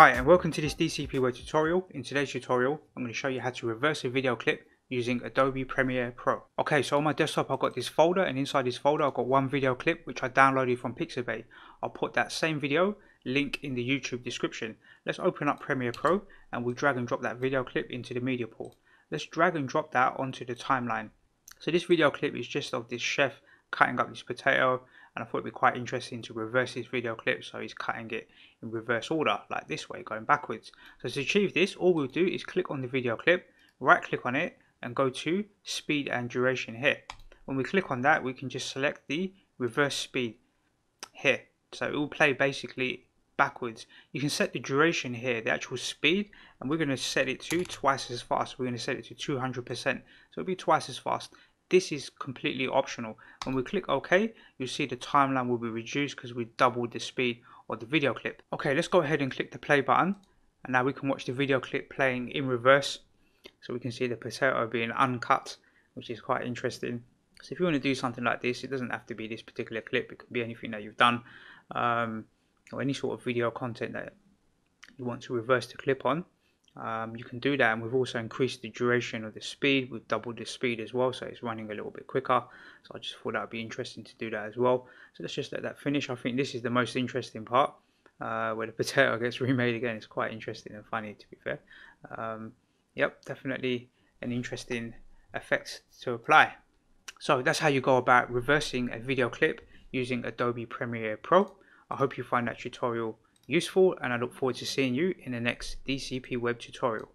Hi and welcome to this DCP Web tutorial. In today's tutorial I'm going to show you how to reverse a video clip using Adobe Premiere Pro. Okay, so on my desktop I've got this folder, and inside this folder I've got one video clip which I downloaded from Pixabay. I'll put that same video link in the YouTube description. Let's open up Premiere Pro and we'll drag and drop that video clip into the media pool. Let's drag and drop that onto the timeline. So this video clip is just of this chef cutting up this potato, and I thought it'd be quite interesting to reverse this video clip, so he's cutting it in reverse order, like this way, going backwards. So to achieve this, all we'll do is click on the video clip, right click on it, and go to speed and duration here. When we click on that, we can just select the reverse speed here, so it will play basically backwards. You can set the duration here, the actual speed, and we're going to set it to twice as fast. We're going to set it to 200%, so it'll be twice as fast. This is completely optional. When we click OK, you'll see the timeline will be reduced because we doubled the speed of the video clip. Okay, let's go ahead and click the play button, and now we can watch the video clip playing in reverse. So we can see the potato being uncut, which is quite interesting. So if you want to do something like this, it doesn't have to be this particular clip. It could be anything that you've done, or any sort of video content that you want to reverse the clip on. You can do that, and we've also increased the duration of the speed. We've doubled the speed as well, so it's running a little bit quicker. So I just thought that would be interesting to do that as well. So let's just let that finish. I think this is the most interesting part, where the potato gets remade again. It's quite interesting and funny, to be fair. Yep, definitely an interesting effect to apply. So that's how you go about reversing a video clip using Adobe Premiere Pro. I hope you find that tutorial useful, and I look forward to seeing you in the next DCP Web tutorial.